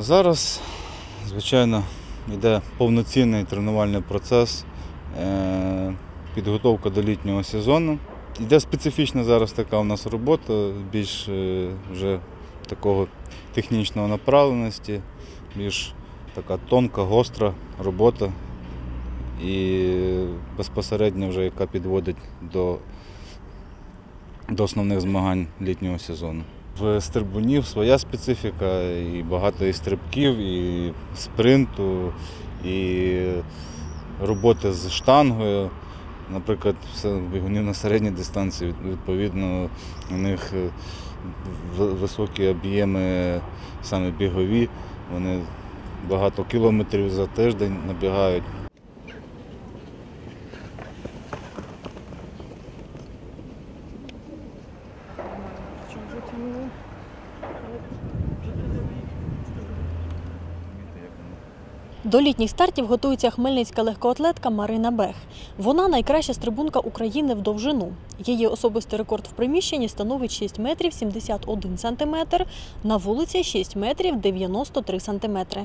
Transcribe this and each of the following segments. Зараз, звичайно, йде повноцінний тренувальний процес, підготовка до літнього сезону. Йде специфічна зараз така у нас робота, більш вже такого технічного направленості, більш така тонка, гостра робота і безпосередньо вже яка підводить до основних змагань літнього сезону. В стрибунів своя специфіка, і багато і стрибків, і спринту, і роботи з штангою. Наприклад, бігунів на середній дистанції, відповідно, у них високі об'єми, саме бігові, вони багато кілометрів за тиждень набігають. До літніх стартів готується хмельницька легкоатлетка Марина Бех. Вона найкраща стрибунка України в довжину. Її особистий рекорд в приміщенні становить 6 метрів 71 сантиметр, на вулиці 6 метрів 93 сантиметри.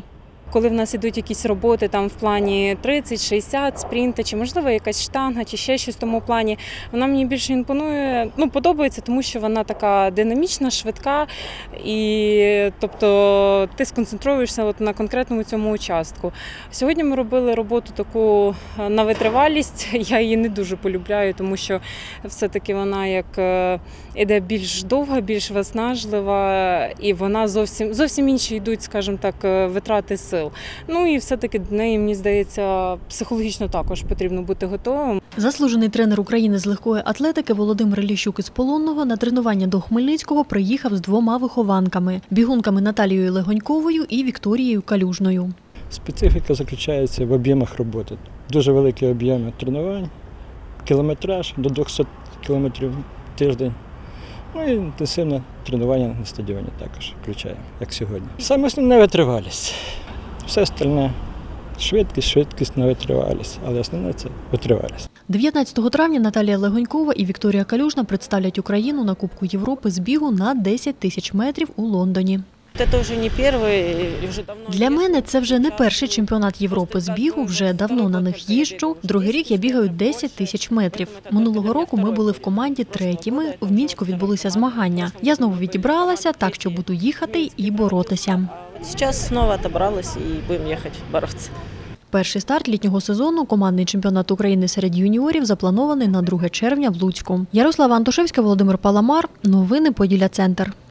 Коли в нас йдуть якісь роботи там в плані 30-60 спринта, чи можливо якась штанга, чи ще щось в тому плані, вона мені більше імпонує, подобається, тому що вона така динамічна, швидка, і тобто ти сконцентруєшся на конкретному цьому участку. Сьогодні ми робили роботу таку на витривалість, я її не дуже полюбляю, тому що все-таки вона як іде більш довга, більш виснажлива, і вона зовсім інші йдуть, скажімо так, витрати сил. І все-таки до неї, мені здається, психологічно також потрібно бути готовим. Заслужений тренер України з легкої атлетики Володимир Ліщук із Полонного на тренування до Хмельницького приїхав з двома вихованками – бігунками Наталією Легоньковою і Вікторією Калюжною. Специфіка заключається в об'ємах роботи. Дуже великі об'єми тренувань, кілометраж до 200 кілометрів в тиждень. І інтенсивне тренування на стадіоні також включає, як сьогодні. Саме основне – витривалість. Все остальне – швидкість на витривалість, але основне – це витривалість. 19 травня Наталія Легонькова і Вікторія Калюжна представлять Україну на Кубку Європи з бігу на 10 тисяч метрів у Лондоні. Для мене це вже не перший чемпіонат Європи з бігу, вже давно на них їжджу. Другий рік я бігаю 10 тисяч метрів. Минулого року ми були в команді третіми, в Мінську відбулися змагання. Я знову відібралася, так що буду їхати і боротися. Зараз знову відібралася і будемо їхати боротися. Перший старт літнього сезону – командний чемпіонат України серед юніорів – запланований на 2 червня в Луцьку. Ярослава Антошевська, Володимир Паламар. Новини Поділля-центр.